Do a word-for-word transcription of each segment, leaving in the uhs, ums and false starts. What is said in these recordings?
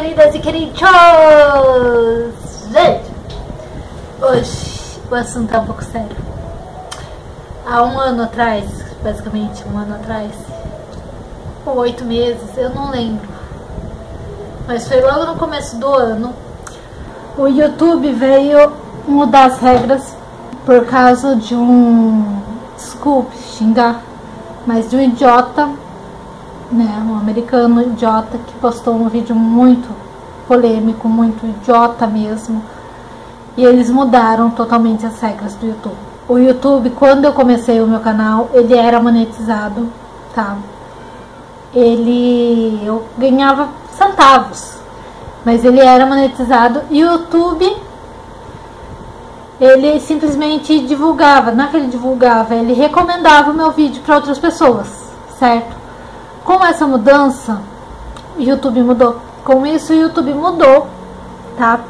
queridas e queridos! Gente, hoje o assunto é um pouco sério. Há um ano atrás, basicamente um ano atrás, ou oito meses, eu não lembro, mas foi logo no começo do ano, o YouTube veio mudar as regras por causa de um, desculpe xingar, mas de um idiota, né, um americano idiota que postou um vídeo muito polêmico, muito idiota mesmo, e eles mudaram totalmente as regras do YouTube. O YouTube, quando eu comecei o meu canal, ele era monetizado, tá? Ele, eu ganhava centavos, mas ele era monetizado, e o YouTube, ele simplesmente divulgava, não é que ele divulgava, ele recomendava o meu vídeo para outras pessoas, certo? Com essa mudança, o YouTube mudou. Com isso, o YouTube mudou, tá?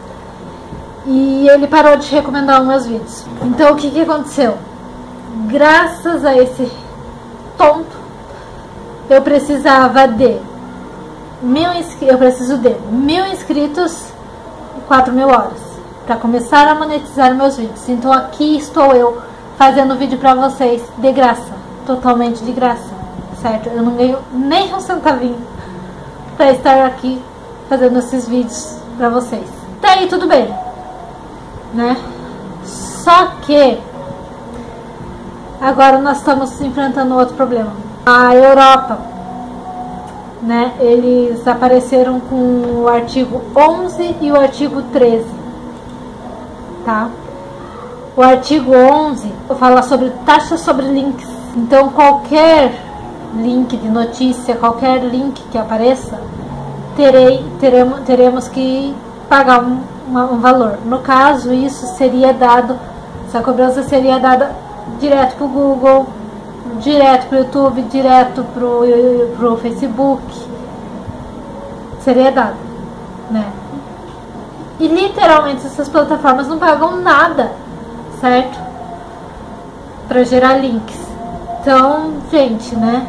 E ele parou de recomendar os meus vídeos. Então, o que que aconteceu? Graças a esse tonto, eu precisava de mil inscritos. Eu preciso de mil inscritos e quatro mil horas para começar a monetizar meus vídeos. Então, aqui estou eu fazendo vídeo para vocês de graça, totalmente de graça. Certo? Eu não ganho nem um centavinho pra estar aqui fazendo esses vídeos pra vocês. Até aí tudo bem, né? Só que agora nós estamos enfrentando outro problema. A Europa, né? Eles apareceram com o artigo onze e o artigo treze, tá? O artigo onze fala sobre taxa sobre links. Então, qualquer link de notícia, qualquer link que apareça, terei, teremos, teremos que pagar um, uma, um valor. No caso, isso seria dado, essa cobrança seria dada direto para o Google, direto para o YouTube, direto para o Facebook, seria dado, né? E literalmente essas plataformas não pagam nada, certo? Para gerar links. Então, gente, né?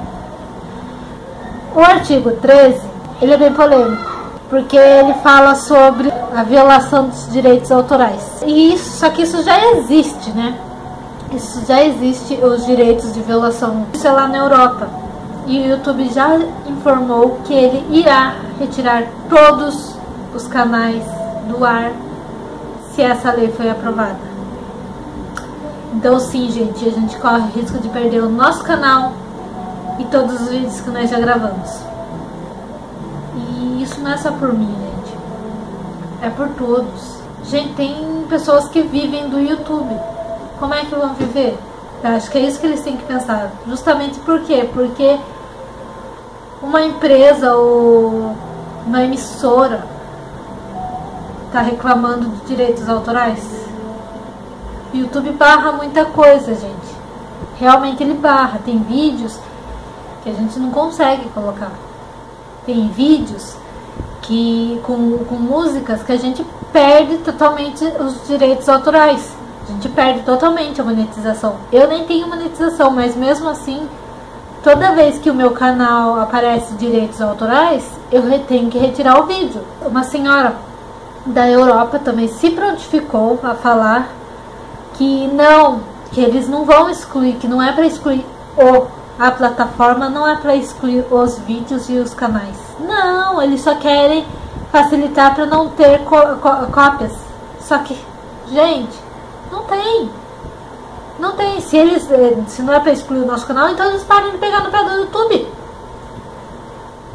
O artigo treze, ele é bem polêmico, porque ele fala sobre a violação dos direitos autorais. E isso, só que isso já existe, né? Isso já existe, os direitos de violação. Isso é lá na Europa. E o YouTube já informou que ele irá retirar todos os canais do ar se essa lei foi aprovada. Então, sim, gente, a gente corre o risco de perder o nosso canal e todos os vídeos que nós já gravamos. E isso não é só por mim, gente. É por todos. Gente, tem pessoas que vivem do YouTube. Como é que vão viver? Eu acho que é isso que eles têm que pensar. Justamente por quê? Porque uma empresa ou uma emissora está reclamando de direitos autorais. YouTube barra muita coisa, gente. Realmente ele barra. Tem vídeos que a gente não consegue colocar. Tem vídeos que com, com músicas que a gente perde totalmente os direitos autorais. A gente perde totalmente a monetização. Eu nem tenho monetização, mas mesmo assim, toda vez que o meu canal aparece direitos autorais, eu tenho que retirar o vídeo. Uma senhora da Europa também se prontificou a falar que não, que eles não vão excluir, que não é para excluir o, a plataforma, não é para excluir os vídeos e os canais. Não, eles só querem facilitar para não ter co co cópias. Só que, gente, não tem. Não tem. Se eles, se não é para excluir o nosso canal, então eles parem de pegar no pé do YouTube.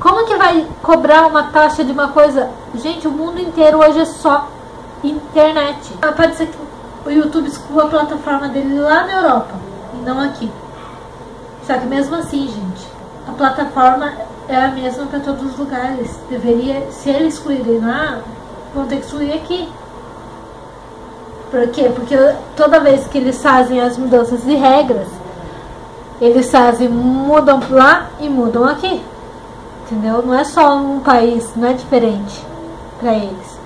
Como que vai cobrar uma taxa de uma coisa? Gente, o mundo inteiro hoje é só internet. Ah, pode ser que o YouTube exclua a plataforma dele lá na Europa e não aqui. Só que mesmo assim, gente, a plataforma é a mesma para todos os lugares. Deveria, se eles excluírem lá, vão ter que excluir aqui. Por quê? Porque toda vez que eles fazem as mudanças de regras, eles fazem, mudam lá e mudam aqui. Entendeu? Não é só um país, não é diferente para eles.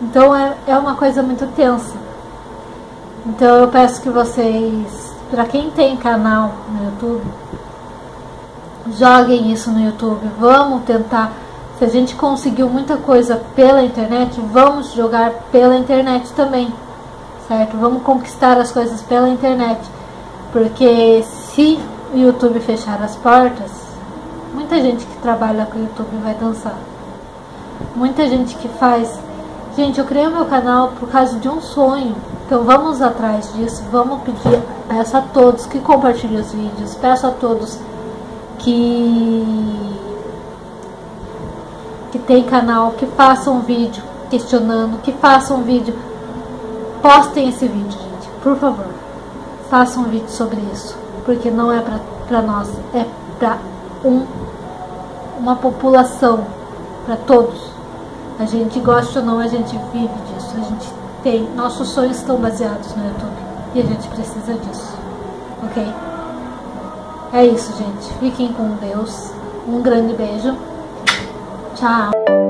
Então é, é uma coisa muito tensa. Então eu peço que vocês, pra quem tem canal no YouTube, joguem isso no YouTube. Vamos tentar Se a gente conseguiu muita coisa pela internet, vamos jogar pela internet também, certo? Vamos conquistar as coisas pela internet, porque se o YouTube fechar as portas, muita gente que trabalha com o YouTube vai dançar. Muita gente que faz... Gente, eu criei meu canal por causa de um sonho, então vamos atrás disso, vamos pedir, peço a todos que compartilhem os vídeos, peço a todos que... que tem canal, que façam um vídeo questionando, que façam um vídeo, postem esse vídeo, gente, por favor, façam um vídeo sobre isso, porque não é pra, pra nós, é pra um, uma população, pra todos. A gente gosta ou não, a gente vive disso, a gente tem, nossos sonhos estão baseados no YouTube e a gente precisa disso, ok? É isso, gente, fiquem com Deus, um grande beijo. Tchau.